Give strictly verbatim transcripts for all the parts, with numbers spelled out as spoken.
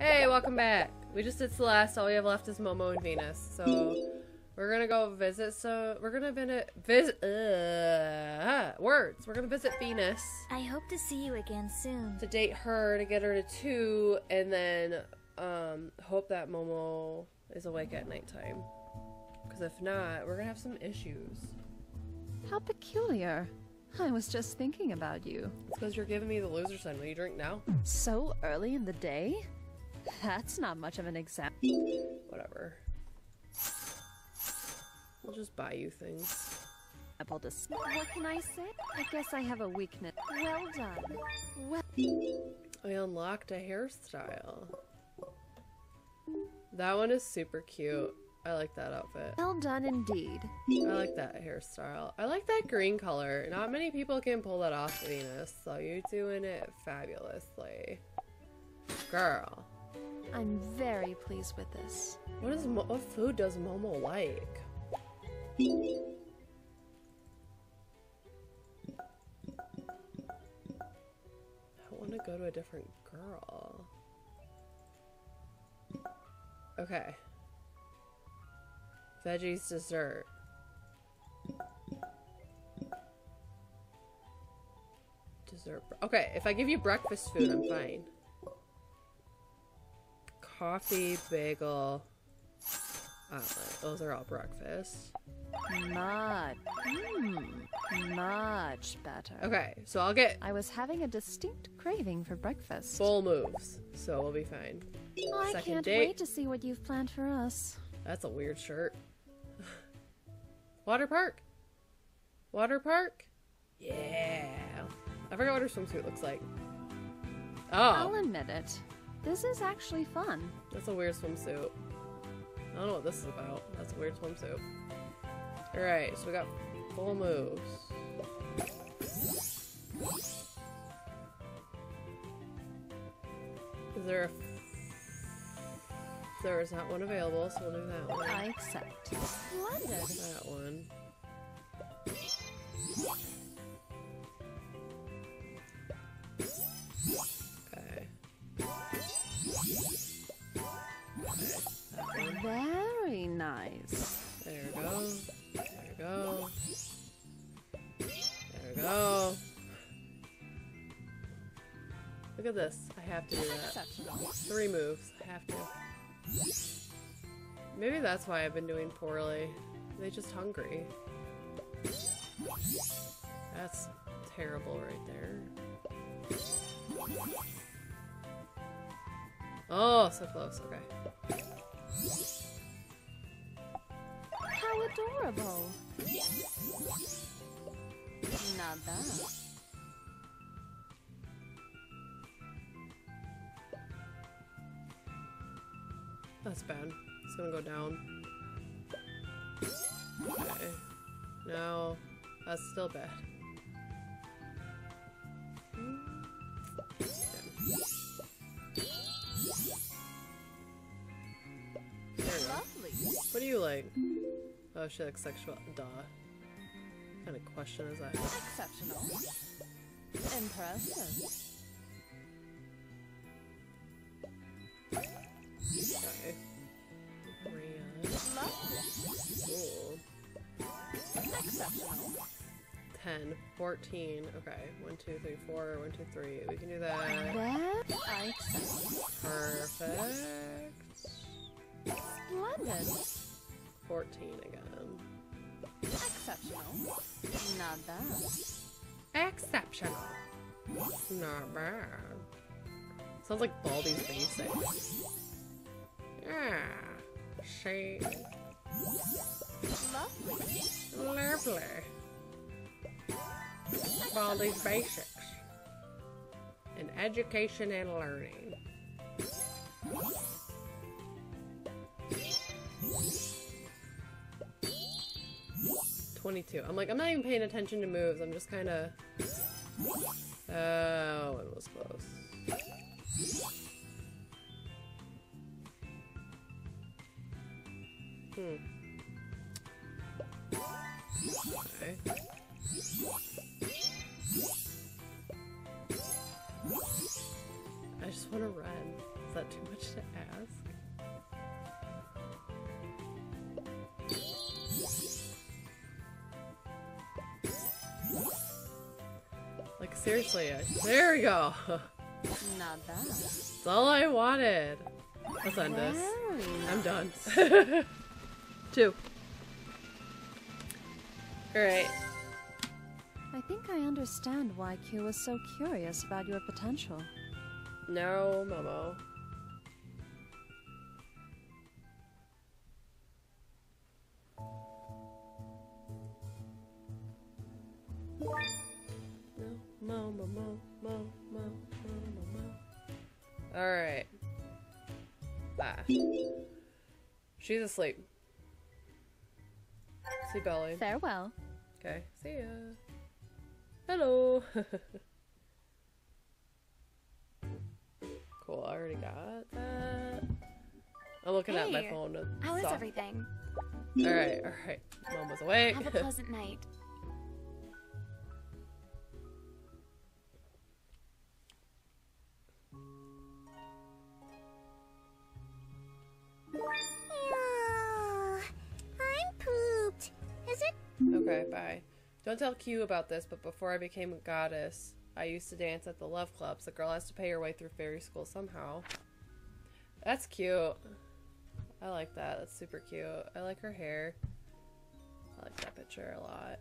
Hey, welcome back. We just did Celeste. All we have left is Momo and Venus. So we're gonna go visit. So we're gonna visit. Visit. Uh, words. We're gonna visit Venus. I hope to see you again soon. To date her, to get her to two, and then um, hope that Momo is awake at nighttime. Because if not, we're gonna have some issues. How peculiar. I was just thinking about you. It's because you're giving me the loser sign. Will you drink now? So early in the day? That's not much of an example. Whatever. We'll just buy you things. What can I say? I guess I have a weakness. Well done. Well I unlocked a hairstyle. That one is super cute. I like that outfit. Well done indeed. I like that hairstyle. I like that green color. Not many people can pull that off, Venus, so you're doing it fabulously. Girl. I'm very pleased with this. What is Mo what food does Momo like? I want to go to a different girl. Okay. Veggies dessert. Dessert. Okay, if I give you breakfast food, I'm fine. Coffee, bagel, omelet. Those are all breakfast. Much, mm, much better. Okay, so I'll get. I was having a distinct craving for breakfast. Full moves, so we'll be fine. Oh, Second I can't date. wait to see what you've planned for us. That's a weird shirt. Water park. Water park. Yeah. I forgot what her swimsuit looks like. Oh. I'll admit it. This is actually fun. That's a weird swimsuit. I don't know what this is about. That's a weird swimsuit. Alright, so we got full moves. Is there a... There is not one available, so we'll do that one. I accept. Splendid. That one. Very nice. There we go. There we go. There we go. Look at this. I have to do that. Three moves. I have to. Maybe that's why I've been doing poorly. They're just hungry. That's terrible right there. Oh, so close. Okay. How adorable! Not bad. That's bad. It's gonna go down. Okay. No, that's still bad. What do you like? Oh, she likes sexual. Duh. What kind of question is that? Exceptional. Impressive. Okay. Cool. Exceptional. ten. fourteen. Okay. one, two, three, four. one, two, three. We can do that. I accept. Perfect. Splendid. fourteen again. Exceptional. Not bad. Exceptional. Not bad. Sounds like Baldi's Basics. Yeah. Shade. Lovely. Lovely. Baldi's Basics. In education and learning. twenty-two. I'm like, I'm not even paying attention to moves. I'm just kind of... Oh, it was close. Hmm. Okay. I just want to run. Is that too much to ask? Like, seriously, I there we go! Not bad. That's all I wanted! Let's end Very this. Nice. I'm done. Two. Alright. I think I understand why Q was so curious about your potential. No, Momo. Mo, mo, mo, mo, mo, mo, mo, mo. Alright. Bye. She's asleep. See Belly. Farewell. Okay, see ya. Hello. Cool, I already got that. I'm looking hey, at my phone. How is everything? Alright, alright. Mom was awake. Have a pleasant night. Oh, I'm pooped. Is it? Okay, bye. Don't tell Q about this, but before I became a goddess, I used to dance at the love clubs. The girl has to pay her way through fairy school somehow. That's cute. I like that. That's super cute. I like her hair. I like that picture a lot.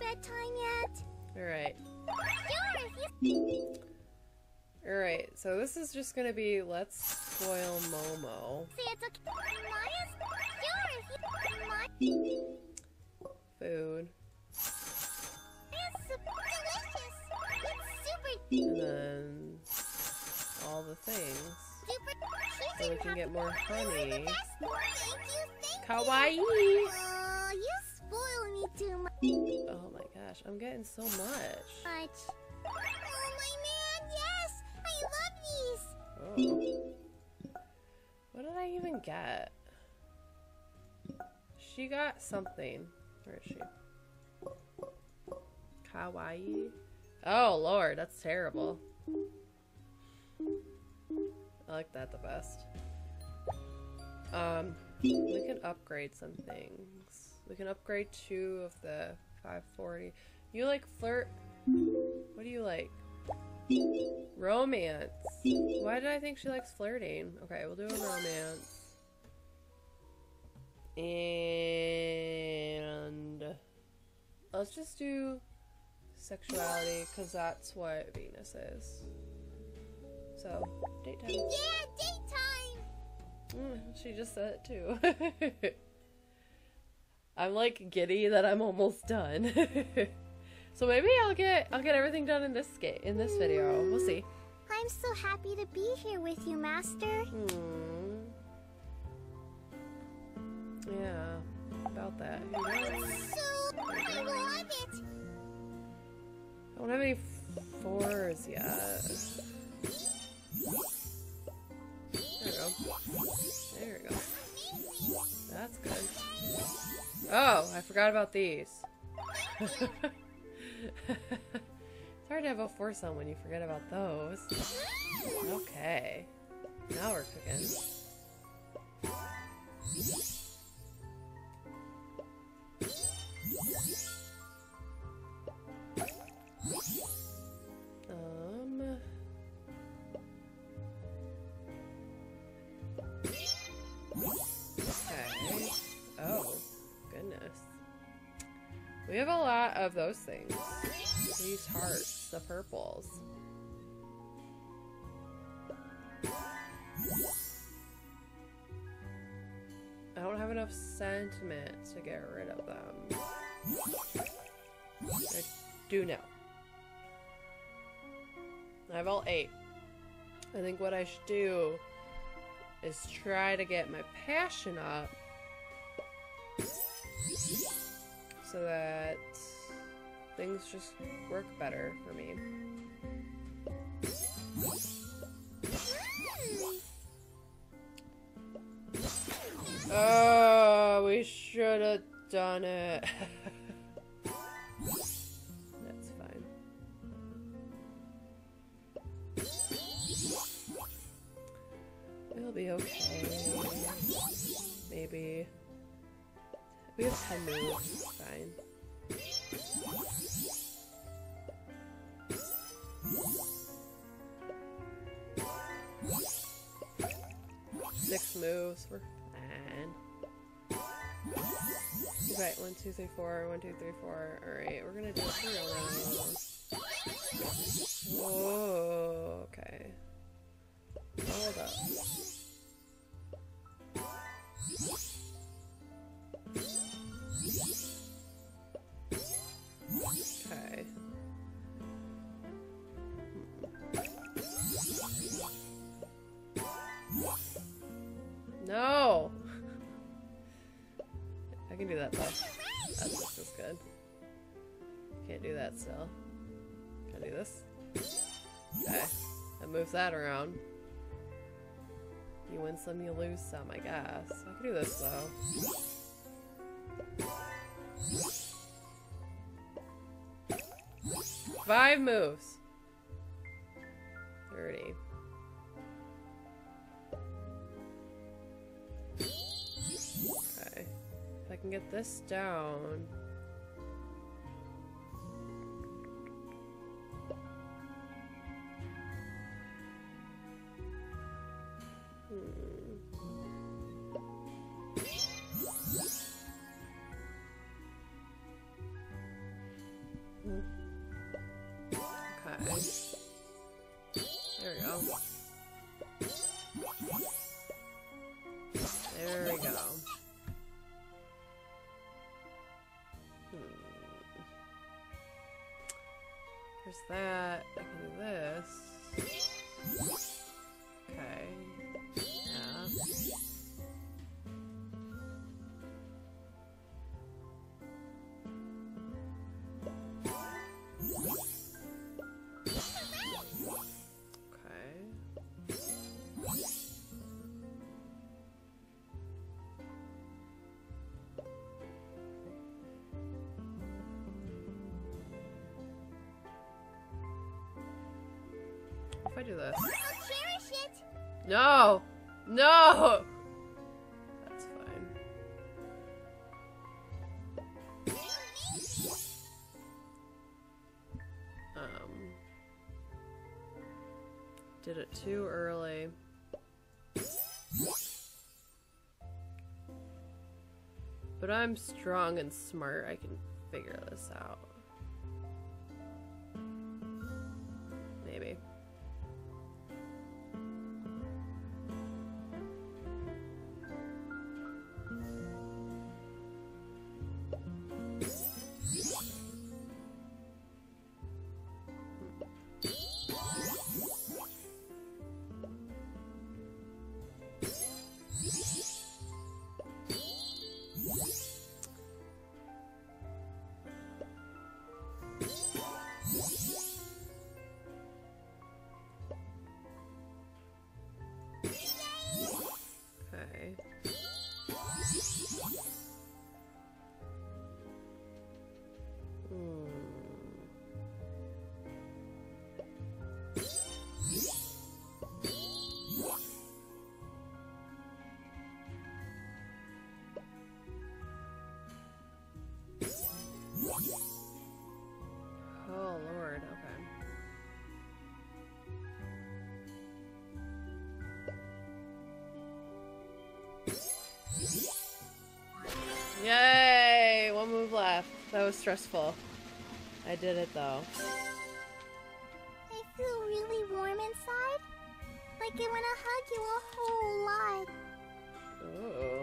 Bedtime yet? Alright. Alright, so this is just gonna be let's spoil Momo. Food. It's delicious. It's super and then all the things. Super. So we can get more honey. Kawaii! Oh, you spoil me too much. Oh my gosh, I'm getting so much. Much. Oh my man, yes! I love these! Oh. What did I even get? She got something. Where is she? Kawaii. Oh lord, that's terrible. I like that the best. Um, we can upgrade some things. We can upgrade two of the five forty. You like flirt? What do you like? Romance. Why did I think she likes flirting? Okay, we'll do a romance. And let's just do sexuality, because that's what Venus is. So, daytime. Yeah, daytime! Mm, she just said it too. I'm like giddy that I'm almost done. So maybe I'll get I'll get everything done in this skit in this mm. video. We'll see. I'm so happy to be here with you, Master. Mm. Yeah, about that. It's so I love it. I don't have any fours yet. There we go. There we go. That's good. Oh, I forgot about these. It's hard to have a foursome when you forget about those. Okay. Now we're cooking. Um. Okay. Oh, goodness. We have a lot of those things. These hearts, the purples. I don't have enough sentiment to get rid of them. I do know. I have all eight. I think what I should do is try to get my passion up so that things just work better for me. Oh, we should have done it. be okay. Maybe. We have ten moves, fine. Six moves, we're fine. Okay, one, two, three, four, one, two, three, four. Alright, we're gonna do three rounds. Whoa, okay. Hold up. Okay. No! I can do that though. That's just good. Can't do that still. Can I do this? Okay. That moves that around. You win some, you lose some, I guess. I can do this though. Five moves! Thirty. Okay. If I can get this down... that, I can do this. Okay. Yeah. I do this. I'll cherish it. No, no. That's fine. Um, did it too early. But I'm strong and smart. I can figure this out. Maybe. Yay! One move left. That was stressful. I did it though. I feel really warm inside. Like I want to hug you a whole lot. Ooh.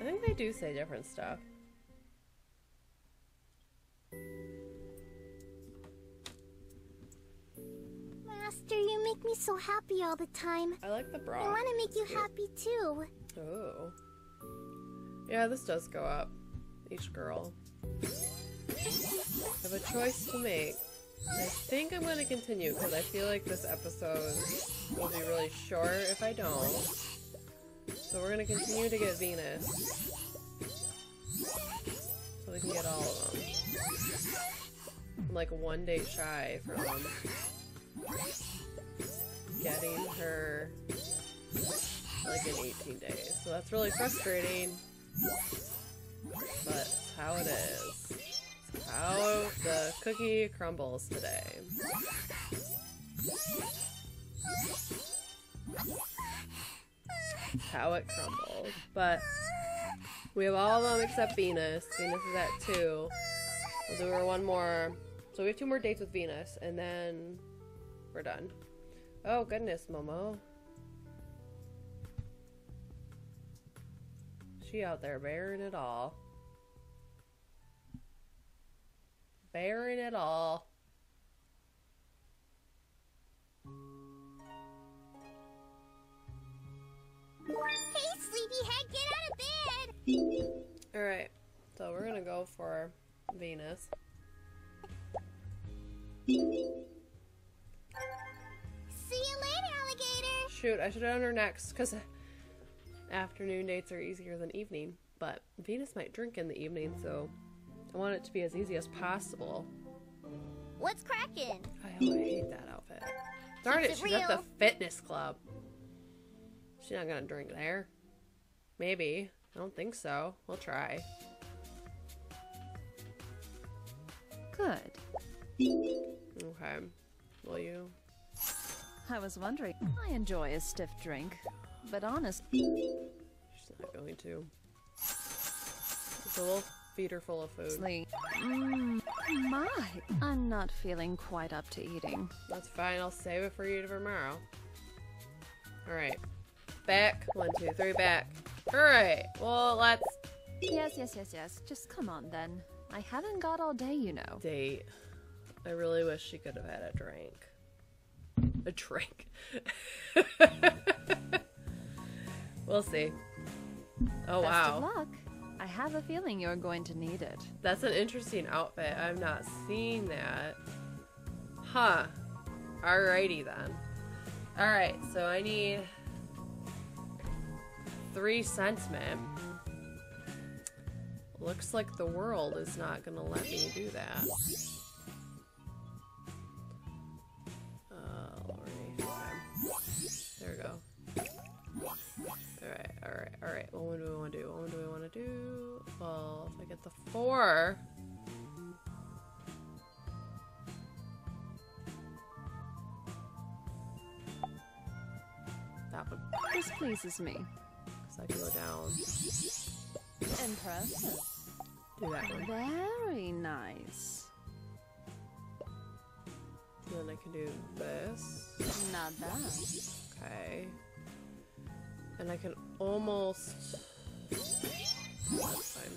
I think they do say different stuff. Master, you make me so happy all the time. I like the bra. I want to make you happy too. Ooh. Yeah, this does go up. Each girl. I have a choice to make. I think I'm going to continue because I feel like this episode will be really short if I don't. So we're going to continue to get Venus. So we can get all of them. I'm like one day shy from getting her... like in eighteen days, so that's really frustrating. But that's how it is. That's how the cookie crumbles today. That's how it crumbles. But we have all of them except Venus. Venus is at two. We'll do her one more. So we have two more dates with Venus, and then we're done. Oh goodness, Momo. She out there bearing it all. Bearing it all. Hey, sleepyhead, get out of bed! Alright, so we're gonna go for Venus. See you later, alligator! Shoot, I should have done her next, because afternoon dates are easier than evening, but Venus might drink in the evening, so I want it to be as easy as possible. What's crackin'? I, oh, I hate that outfit. Darn it, she's at the fitness club. She's not gonna drink there. Maybe. I don't think so. We'll try. Good. Okay. Will you? I was wondering. I enjoy a stiff drink, but honestly, she's not going to. It's a little feeder full of food. Mm, my, I'm not feeling quite up to eating. That's fine. I'll save it for you tomorrow. All right. Back. One, two, three, back. All right. Well, let's. Yes, yes, yes, yes. Just come on then. I haven't got all day, you know. Date. I really wish she could have had a drink. A drink. We'll see. Oh, wow. Best of luck. I have a feeling you're going to need it. That's an interesting outfit. I've not seen that. Huh. Alrighty then. Alright, so I need three cents, ma'am. Looks like the world is not gonna let me do that. There we go. Alright, alright, alright. What one do we want to do? What one do we want to do? Well, if I get the four... That one. This pleases me. Because I can go down. Impressive. Do that one. Very nice. And then I can do this. Not that. Okay. And I can almost... That's fine.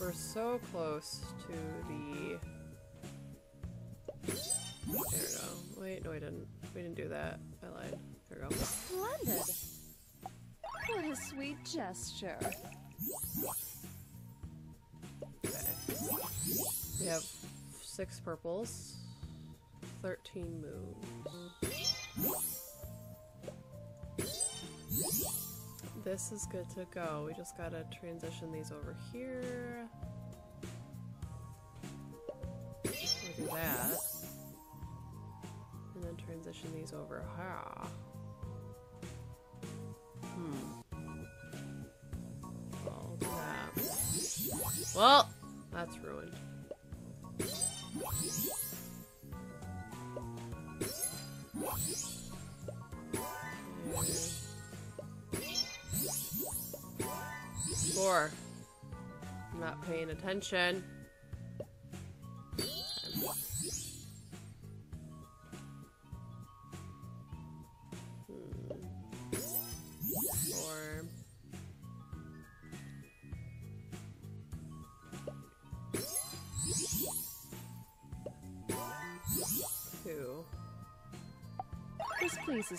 We're so close to the... There we go. Wait, no we didn't. We didn't do that. I lied. There we go. Splendid! What a sweet gesture. Okay. We have six purples, thirteen moons. This is good to go. We just gotta transition these over here. We'll do that. And then transition these over here. Well, that's ruined. Four. I'm not paying attention.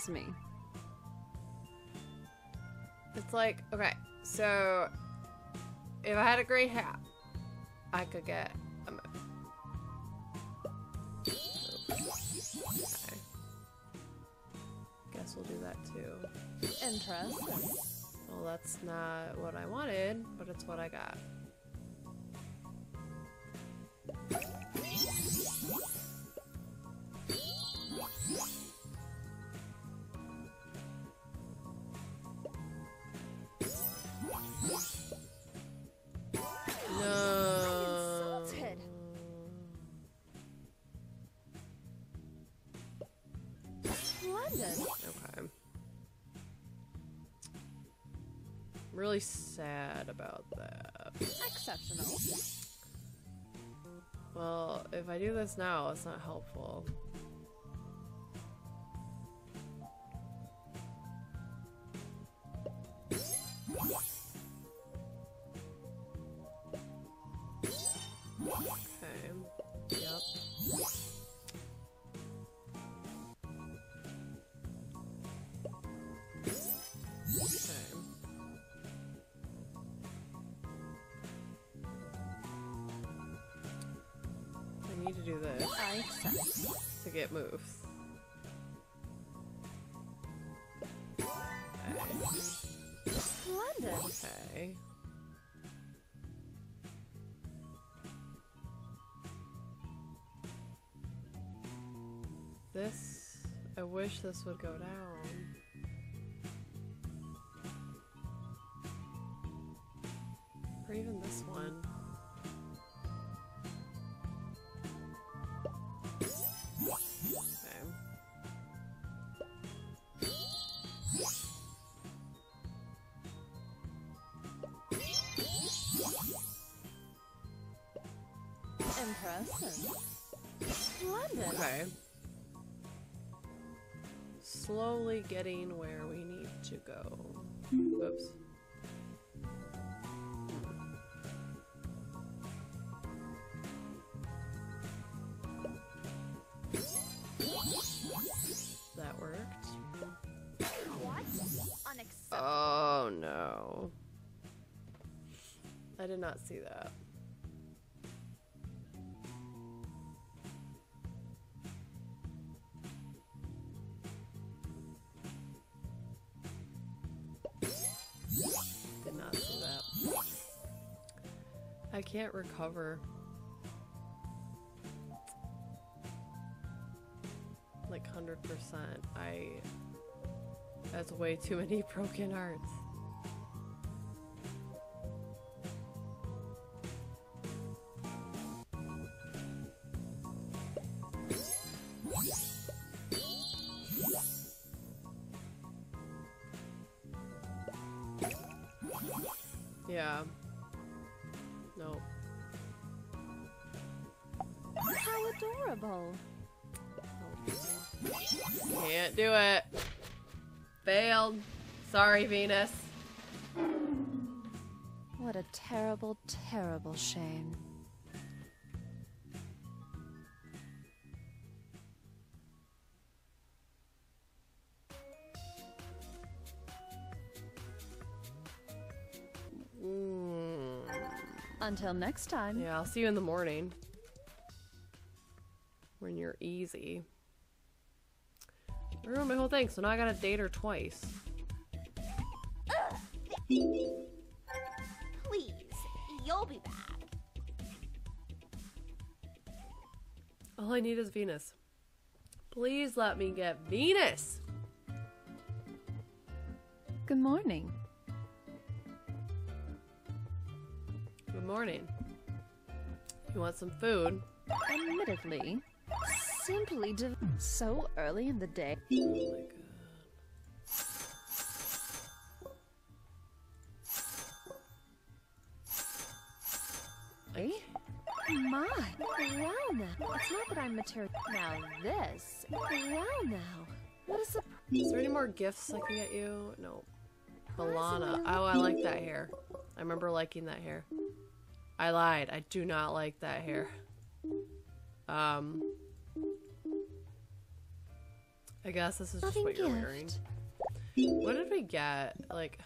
Me. It's like, okay, so if I had a gray hat, I could get a moon. Okay. Guess we'll do that too. Interesting. Well, that's not what I wanted, but it's what I got. abandoned. Okay. I'm really sad about that. Exceptional. Well, if I do this now, it's not helpful. It moves. Okay. Okay. This, I wish this would go down. Or even this one. Okay. Slowly getting where we need to go. Oops. That worked. What? Unacceptable. Oh no. I did not see that. I can't recover. Like one hundred percent. I... That's way too many broken hearts. Yeah. Nope. How adorable. Can't do it. Failed. Sorry, Venus. What a terrible, terrible shame. Until next time. Yeah, I'll see you in the morning. When you're easy. I ruined my whole thing, so now I gotta date her twice. Ugh. Please, you'll be back. All I need is Venus. Please let me get Venus! Good morning. Morning. You want some food? Admittedly, simply div- so early in the day. Oh my God. Hey? My, well now, it's not that I'm material. Now this, well now, what is the- Is there any more gifts I can get you? No. Milana. Oh, I like that hair. I remember liking that hair. I lied. I do not like that hair. Um. I guess this is just what you're wearing. What did we get? Like,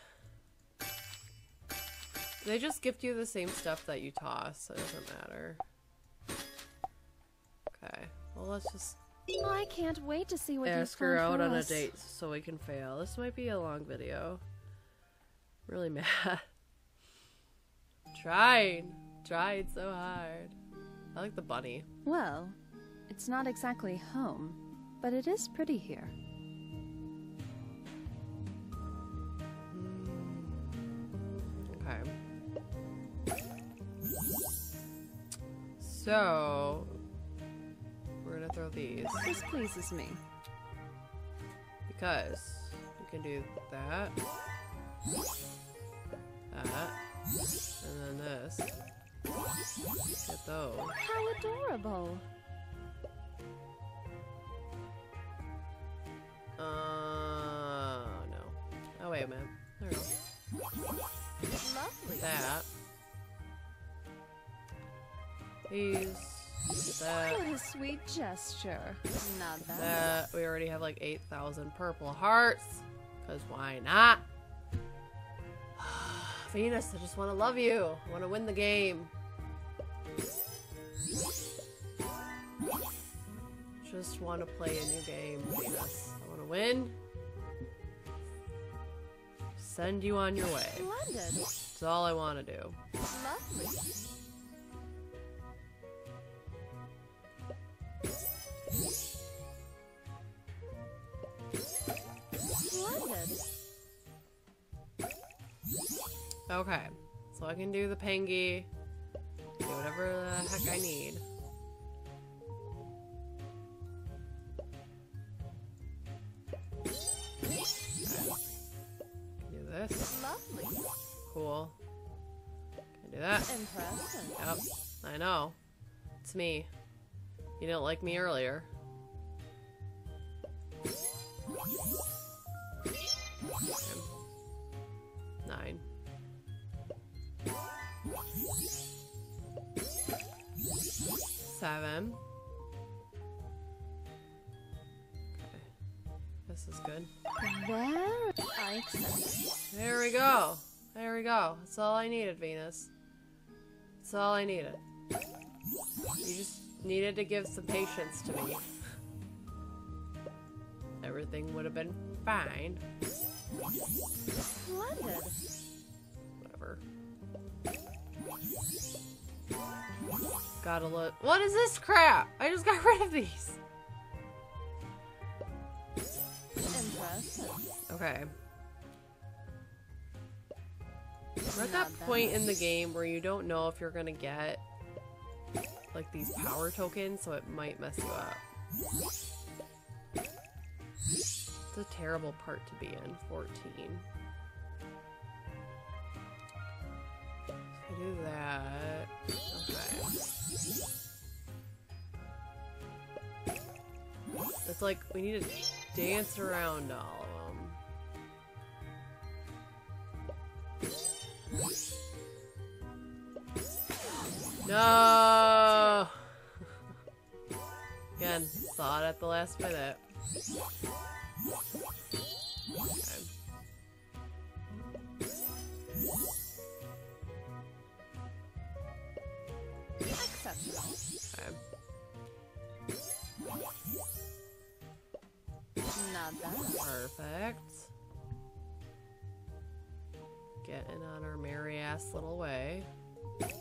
they just gift you the same stuff that you toss, so it doesn't matter. Okay. Well, let's just. I can't wait to see what ask her out on a date so we can fail. This might be a long video. I'm really mad. Tried. Tried so hard. I like the bunny. Well, it's not exactly home, but it is pretty here. Okay. So, we're gonna throw these. This pleases me. because you can do that, that, and then this. Look at those. How adorable. Uh, no. Oh, wait a minute. There we go. Lovely. That. These. That. What a sweet gesture. Not that. That. We already have like eight thousand purple hearts. Because why not? Venus, I just want to love you. I want to win the game. Just want to play a new game, Venus. I want to win. Send you on your way. That's all I want to do. Okay, so I can do the Pengi. Do whatever the heck I need. This. Lovely. Cool. Can do that. Impressive. Yep. I know. It's me. You didn't like me earlier. Nine. Seven. Okay. This is good. Wow. There we go. There we go. That's all I needed, Venus. That's all I needed. You just needed to give some patience to me. Everything would have been fine. Splendid. Whatever. Gotta look. What is this crap? I just got rid of these. Okay. We're at that point in the game where you don't know if you're gonna get like these power tokens, so it might mess you up. It's a terrible part to be in. fourteen. So I do that. Okay. It's like we need to dance around all of them. No! Again, saw it at the last minute. Okay. Okay. Not that. Perfect. Getting on our merry ass little way. Okay.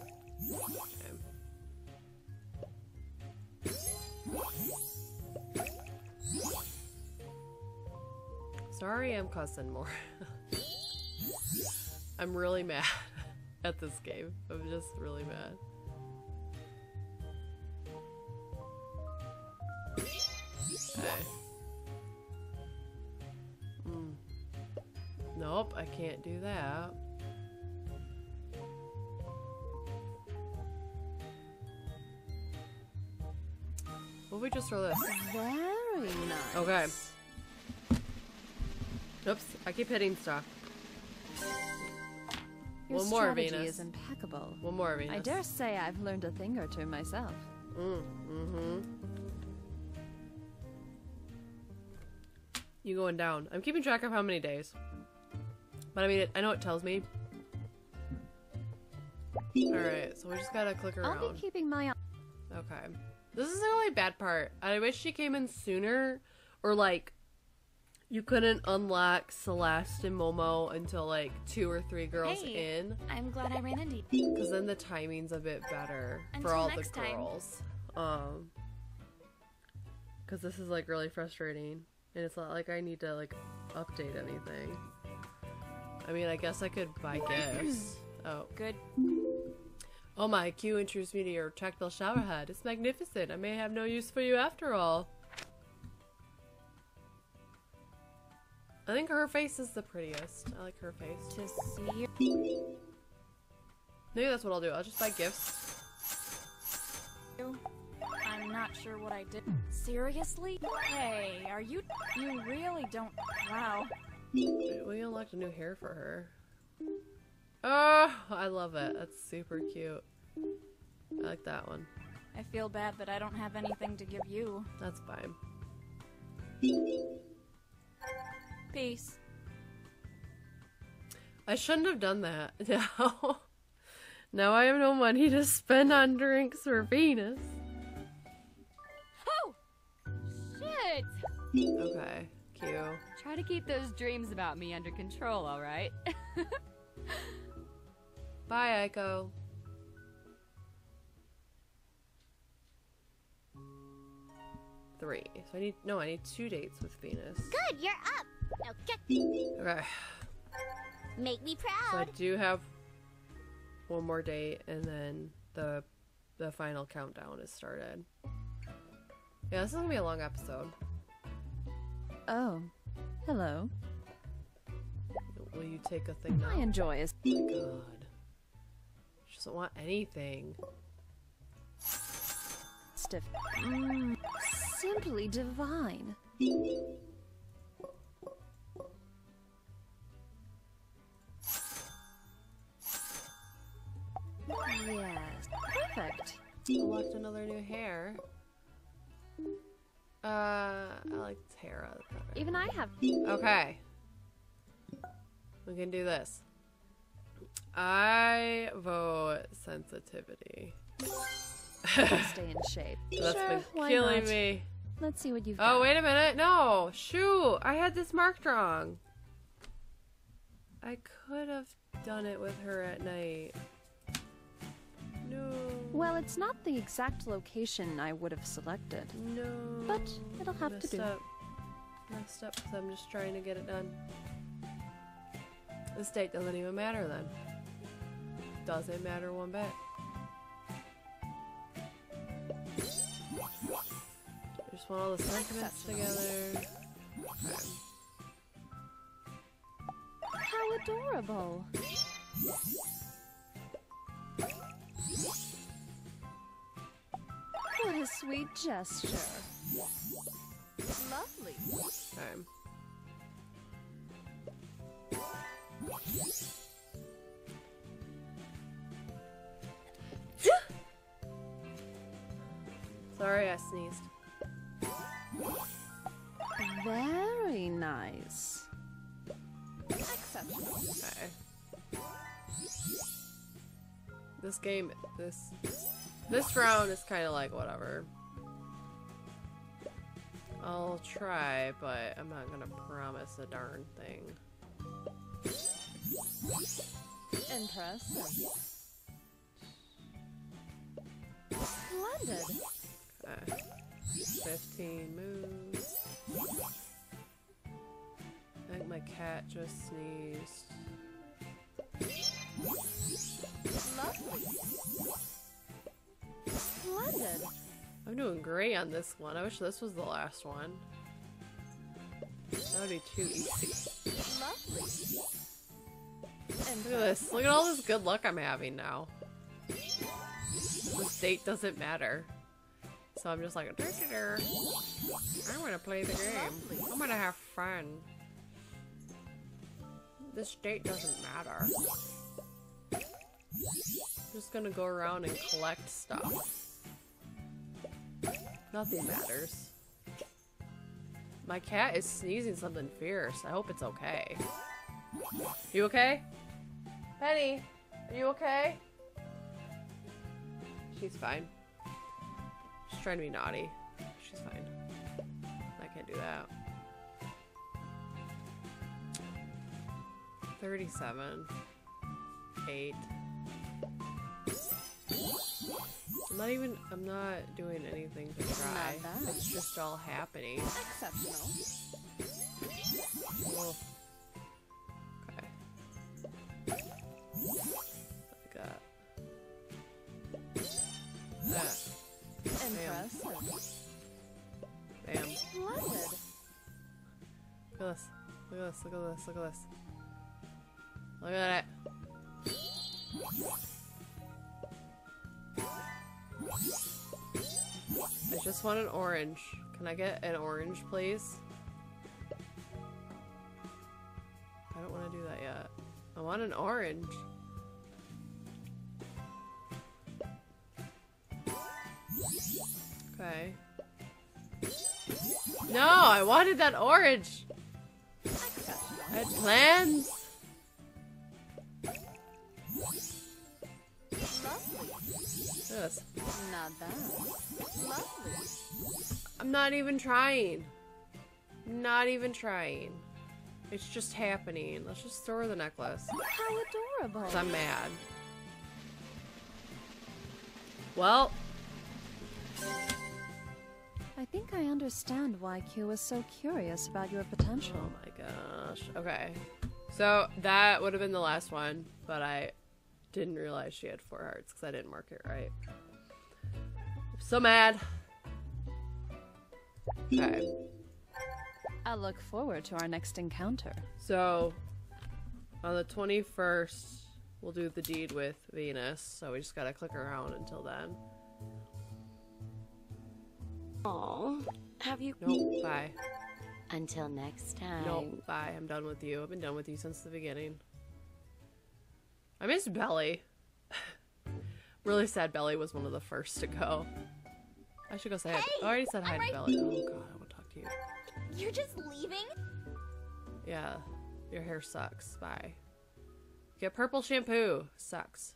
Sorry, I'm cussing more. I'm really mad at this game. I'm just really mad. Okay. Nope, I can't do that. What if we just throw this? Very nice. Okay. Oops, I keep hitting stuff. Your One more, Venus. Is impeccable. One more, Venus. I dare say I've learned a thing or two myself. Mm, mm-hmm. You going down. I'm keeping track of how many days. But I mean, it, I know it tells me. Alright, so we just gotta click around. I'll be keeping my eye. Okay. This is the only bad part. I wish she came in sooner, or like, you couldn't unlock Celeste and Momo until like two or three girls hey, in. I'm glad I ran into you. Because then the timing's a bit better until for all the girls. Um, because this is like really frustrating, and it's not like I need to like update anything. I mean, I guess I could buy gifts. Oh. Good. Oh my, Q introduced me to your tactile shower head. It's magnificent. I may have no use for you after all. I think her face is the prettiest. I like her face. To see. Maybe that's what I'll do. I'll just buy gifts. I'm not sure what I did. Seriously? Hey, are you- you really don't- wow. Wait, we unlocked a new hair for her. Oh, I love it. That's super cute. I like that one. I feel bad that I don't have anything to give you. That's fine. Peace. I shouldn't have done that. Now, now I have no money to spend on drinks for Venus. Oh! Shit! Okay, Q. Try to keep those dreams about me under control, alright? Bye, Aiko. Three. So I need no. I need two dates with Venus. Good, you're up. Okay. Okay. Make me proud. So I do have one more date, and then the the final countdown is started. Yeah, this is gonna be a long episode. Oh, hello. Will you take a thing now? I enjoy it. God, she doesn't want anything. Stiff. Mm. Simply divine. Yes, perfect. Unlocked another new hair. Uh, I like Tara. Even I have. Okay. We can do this. I vote sensitivity. Stay in shape. That's sure, been killing not? me. Let's see what you've got. Oh, wait a minute. No. Shoot. I had this marked wrong. I could have done it with her at night. No. Well, it's not the exact location I would have selected. No. But it'll have Messed to do. Up. Messed up because I'm just trying to get it done. This date doesn't even matter then. Doesn't matter one bit. I just want all the sentiments together. Okay. How adorable! What a sweet gesture. Lovely. Okay. Sorry, I sneezed. Very nice. Exceptional. Okay. This game, this, this round is kind of like whatever. I'll try, but I'm not gonna promise a darn thing. Impressive. Splendid. Okay. Fifteen moves. I think my cat just sneezed. Lovely. Splendid. I'm doing great on this one. I wish this was the last one. That would be too easy. Lovely. Look at this. Look at all this good luck I'm having now. This date doesn't matter. So I'm just like, dur -dur -dur. I'm gonna play the game. I'm gonna have fun. This date doesn't matter. I'm just gonna go around and collect stuff. Nothing matters. My cat is sneezing something fierce. I hope it's okay. You okay? Penny, are you okay? She's fine. She's trying to be naughty. She's fine. I can't do that. thirty-seven. eight. I'm not even- I'm not doing anything to try. It's just all happening. Exceptional. Well, that. Impressive. Bam. Bam. Look at this. Look at this, look at this, look at this. Look at it. I just want an orange. Can I get an orange, please? I don't want to do that yet. I want an orange. Okay. No, I wanted that orange! I had plans! Yes. Not bad. I'm not even trying. I'm not even trying. It's just happening. Let's just throw the necklace. How adorable. Because I'm mad. Well. I think I understand why Q was so curious about your potential. Oh my gosh. Okay. So that would have been the last one, but I didn't realize she had four hearts because I didn't mark it right. I'm so mad. Okay. I look forward to our next encounter. So on the twenty-first, we'll do the deed with Venus. So we just gotta click around until then. Aww. Have you? Nope. Bye. Until next time. Nope. Bye. I'm done with you. I've been done with you since the beginning. I miss Belly. Really sad Belly was one of the first to go. I should go say hey, hi. I already said hi I'm to right Belly. Oh god, I want to talk to you. You're just leaving? Yeah. Your hair sucks. Bye. Get purple shampoo. Sucks.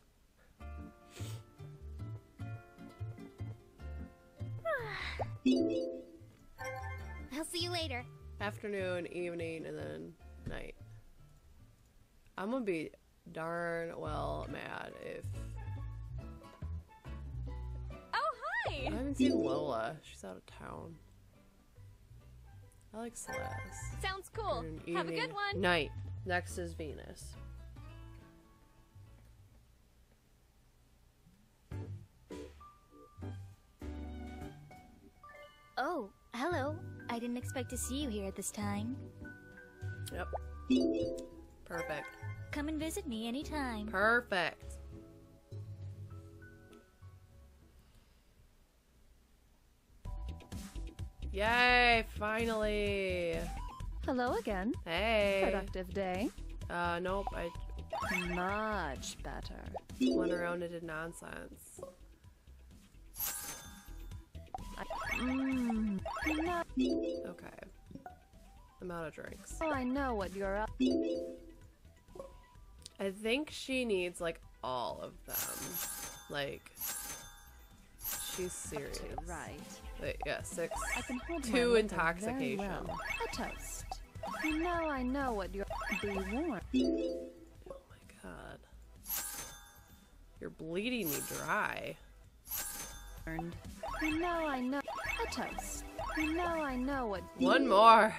I'll see you later. Afternoon, evening, and then night. I'm gonna be darn well mad if... Oh, hi! I haven't seen Lola. She's out of town. I like Celeste. Sounds cool. Afternoon, evening, have a good one. Night. Next is Venus. Oh, hello. I didn't expect to see you here at this time. Yep. Perfect. Come and visit me anytime. Perfect. Yay, finally. Hello again. Hey. Productive day. Uh, nope. I... Much better. Went around and did nonsense. Mm. No. Okay. I'm out of drinks. Oh, I know what you're up. I think she needs, like, all of them. Like, she's serious. Two, right. Wait, yeah, six. I can hold two intoxication. Well. A toast. You know I know what you're be warned. Oh my god. You're bleeding me dry. Earned. You know I know a toast. You know I know what. One more.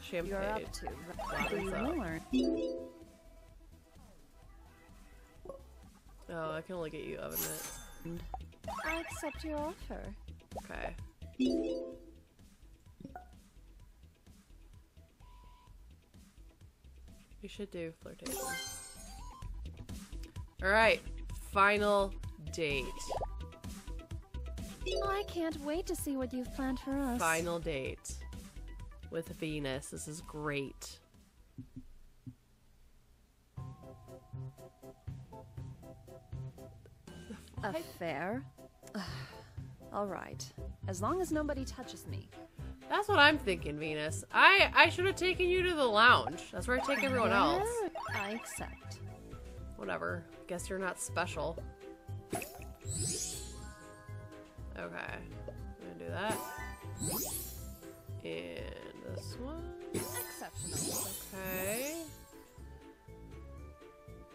Champagne. You're up to right. Oh, I can only get you oven mitts. I accept your offer. Okay. You should do flirtation. All right. Final date. Oh, I can't wait to see what you've planned for us. Final date with Venus. This is great. Affair? All right. As long as nobody touches me. That's what I'm thinking, Venus. I I should have taken you to the lounge. That's where I take everyone else. I accept. Whatever. Guess you're not special. Okay. I'm gonna do that. And this one. Exceptional. Okay.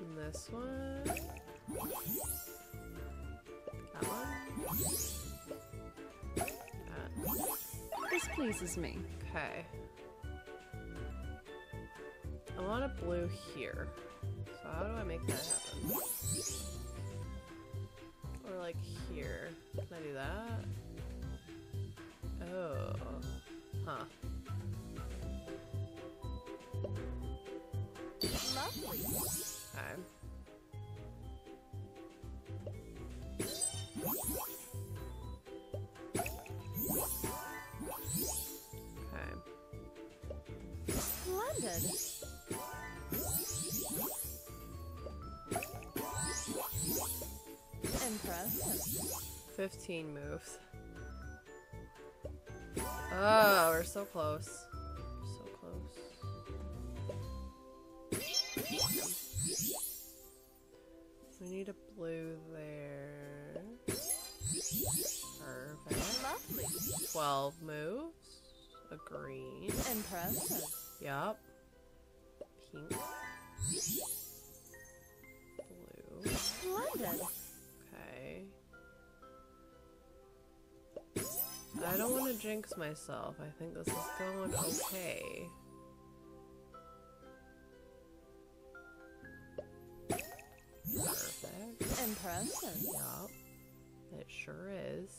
And this one. That one. That. This pleases me. Okay. I want a blue here. So how do I make that happen? Or like here. Can I do that? Oh. Okay. Okay. Splendid. Impressive. Fifteen moves. Oh, we're so close. We're so close. We need a blue there. Perfect. Lovely. Twelve moves. A green. Impressive. Yup. Pink. Blue. Splendid. Okay. I don't want to jinx myself. I think this is going okay. Perfect. Impressive. Yep. It sure is.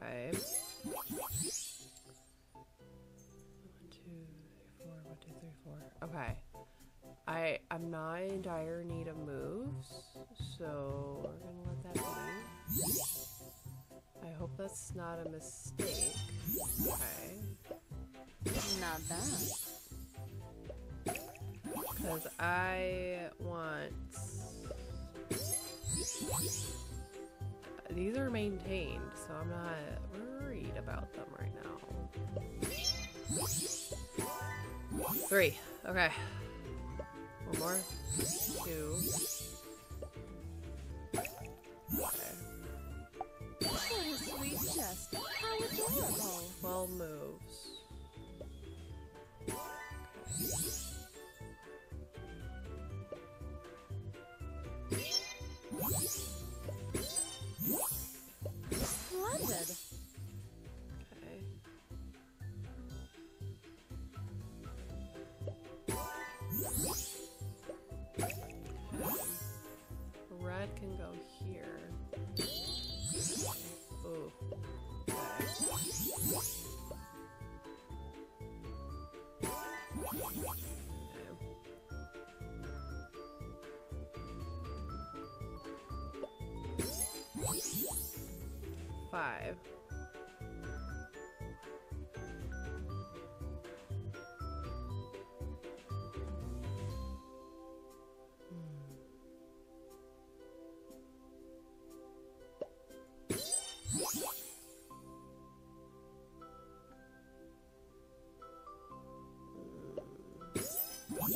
Okay. One, two, three, four. One, two, three, four. Okay. I, I'm not in dire need of moves, so we're going to let that be. I hope that's not a mistake. Okay. Not bad. Because I want... These are maintained, so I'm not worried about them right now. Three. Okay. One more. Two. Okay. What a sweet chest. How adorable. Twelve moves. Splendid. Okay. Red can go here. Ooh. Okay. Five.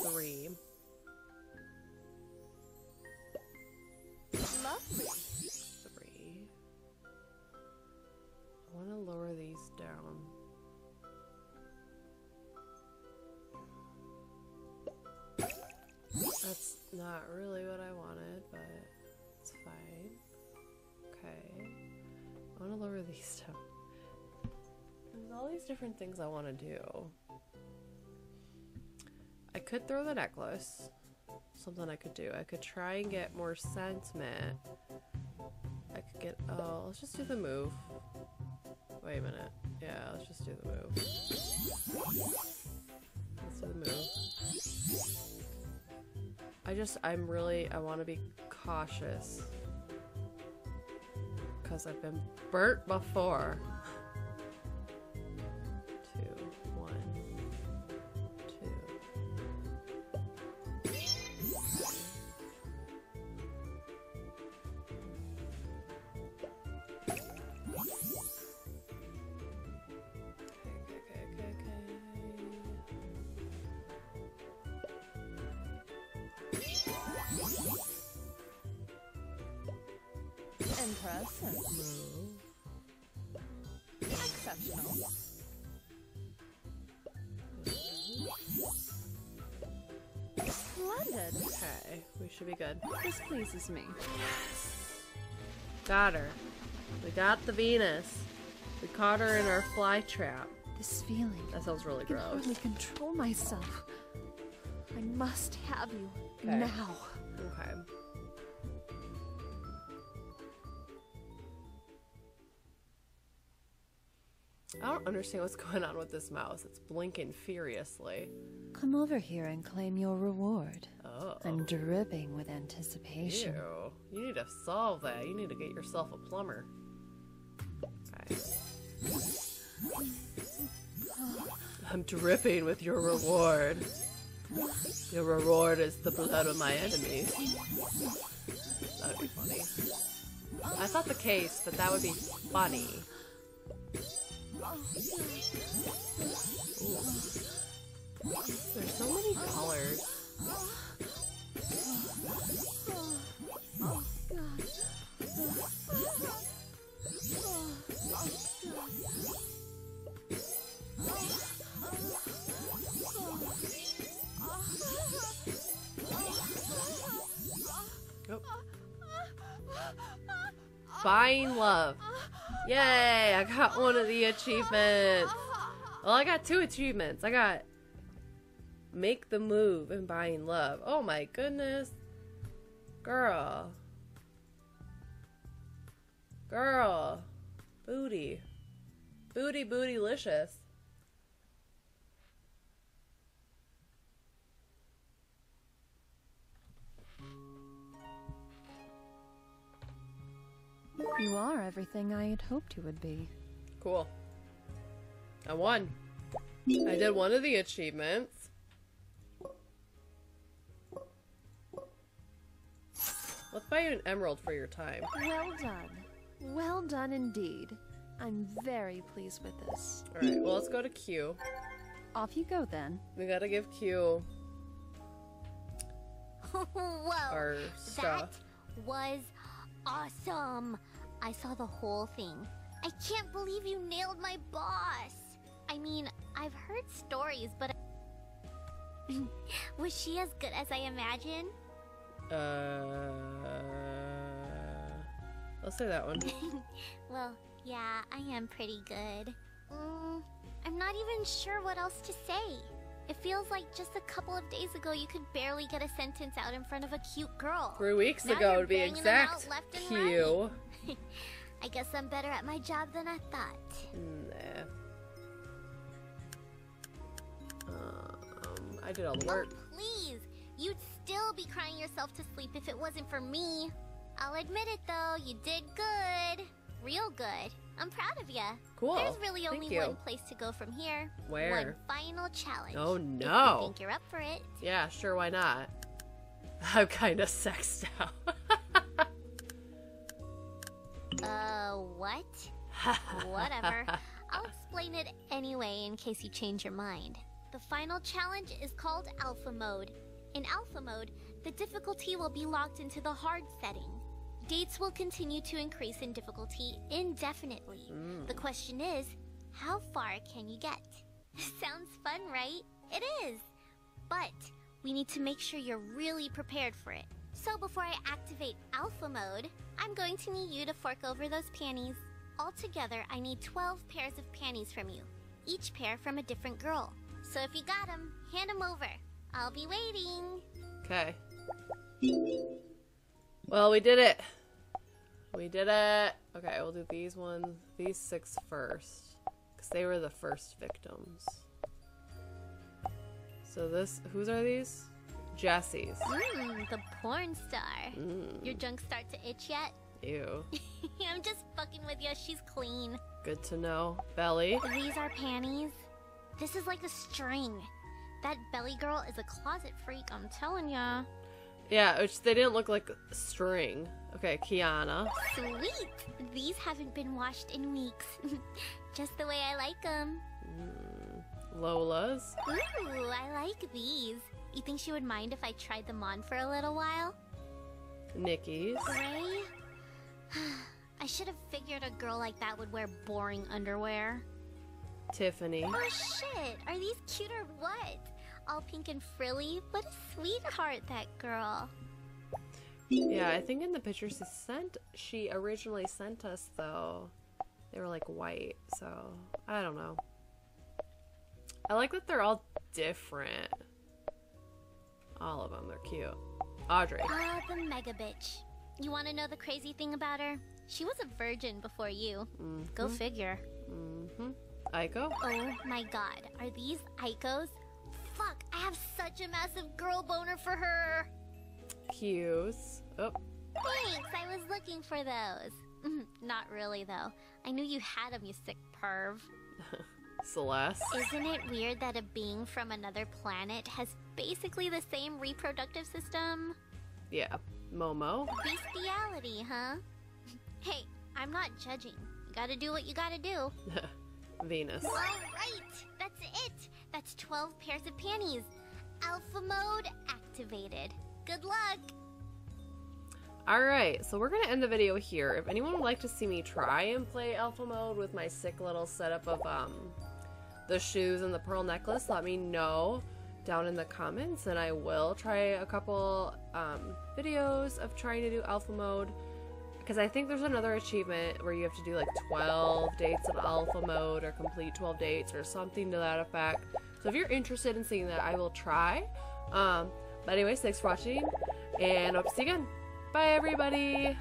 Three. Lovely. Three. I want to lower these down. That's not really what I wanted, but it's fine. Okay. I want to lower these down. There's all these different things I want to do. I could throw the necklace. Something I could do. I could try and get more sentiment. I could get... Oh, let's just do the move. Wait a minute. Yeah, let's just do the move. Let's do the move. I just... I'm really... I want to be cautious. Because I've been burnt before. Impressive. Move. Exceptional. Splendid. Okay, we should be good. This pleases me. Yes. Got her. We got the Venus. We caught her in our fly trap. This feeling. That sounds really gross. I can hardly control myself. I must have you okay. now. Okay. I don't understand what's going on with this mouse. It's blinking furiously. Come over here and claim your reward. Oh. I'm dripping with anticipation. Ew. You need to solve that. You need to get yourself a plumber. Okay. I'm dripping with your reward. Your reward is the blood of my enemies. That would be funny. That's not the case, but that would be funny. Ooh. There's so many colors. Oh. Buying love. Yay, I got one of the achievements. Well, I got two achievements. I got make the move and buying love. Oh my goodness. Girl. Girl. Booty. Booty, bootylicious. You are everything I had hoped you would be. Cool. I won. I did one of the achievements. Let's buy you an emerald for your time. Well done. Well done indeed. I'm very pleased with this. Alright, well let's go to Q. Off you go then. We gotta give Q Whoa, our stuff. That was awesome! I saw the whole thing. I can't believe you nailed my boss! I mean, I've heard stories, but... Was she as good as I imagined? Uh... I'll say that one. Well, yeah, I am pretty good. Mm, I'm not even sure what else to say. It feels like just a couple of days ago you could barely get a sentence out in front of a cute girl. Three weeks now ago, to be exact. Q. I guess I'm better at my job than I thought. Nah. Um, I did all the work. Oh, please, you'd still be crying yourself to sleep if it wasn't for me. I'll admit it though, you did good, real good. I'm proud of ya. Cool. There's really Thank only you. one place to go from here. Where? One final challenge. Oh no. If you think you're up for it. Yeah, sure, why not? I'm kinda sexed out. uh, what? Whatever. I'll explain it anyway in case you change your mind. The final challenge is called Alpha Mode. In Alpha Mode, the difficulty will be locked into the hard setting. Dates will continue to increase in difficulty indefinitely. Mm. The question is, how far can you get? Sounds fun, right? It is! But we need to make sure you're really prepared for it. So before I activate Alpha Mode, I'm going to need you to fork over those panties. Altogether, I need twelve pairs of panties from you, each pair from a different girl. So if you got them, hand them over. I'll be waiting. Okay. Well, we did it. We did it. Okay, we'll do these ones, these six first, because they were the first victims. So this, whose are these? Jessie's. Mm, the porn star. Mm. Your junk start to itch yet? Ew. I'm just fucking with you. She's clean. Good to know. Belly. These are panties. This is like a string. That Belly girl is a closet freak. I'm telling ya. Yeah, which they didn't look like string. Okay, Kyanna. Sweet! These haven't been washed in weeks. Just the way I like them. Mm, Lola's. Ooh, I like these. You think she would mind if I tried them on for a little while? Nikki's. Gray? I should have figured a girl like that would wear boring underwear. Tiffany. Oh shit! Are these cute or what? All pink and frilly. What a sweetheart, that girl. Yeah, I think in the pictures she sent, she originally sent us though, they were like white, so I don't know. I like that they're all different. All of them, they're cute. Audrey. Ah, the mega bitch. You want to know the crazy thing about her? She was a virgin before you. Mm-hmm. Go figure. Mm-hmm. Aiko. Oh my god, are these Aikos? Fuck, I have such a massive girl boner for her. Hughes. Oh. Thanks, I was looking for those. Not really, though. I knew you had them, you sick perv. Celeste. Isn't it weird that a being from another planet has basically the same reproductive system? Yeah, Momo. Bestiality, huh? Hey, I'm not judging. You gotta do what you gotta do. Venus. All right, that's it. That's twelve pairs of panties. Alpha mode activated. Good luck. Alright, so we're going to end the video here. If anyone would like to see me try and play alpha mode with my sick little setup of um, the shoes and the pearl necklace, let me know down in the comments, and I will try a couple um, videos of trying to do alpha mode, because I think there's another achievement where you have to do like twelve dates of alpha mode or complete twelve dates or something to that effect. So if you're interested in seeing that, I will try. Um, but anyways, thanks for watching, and hope to see you again. Bye, everybody!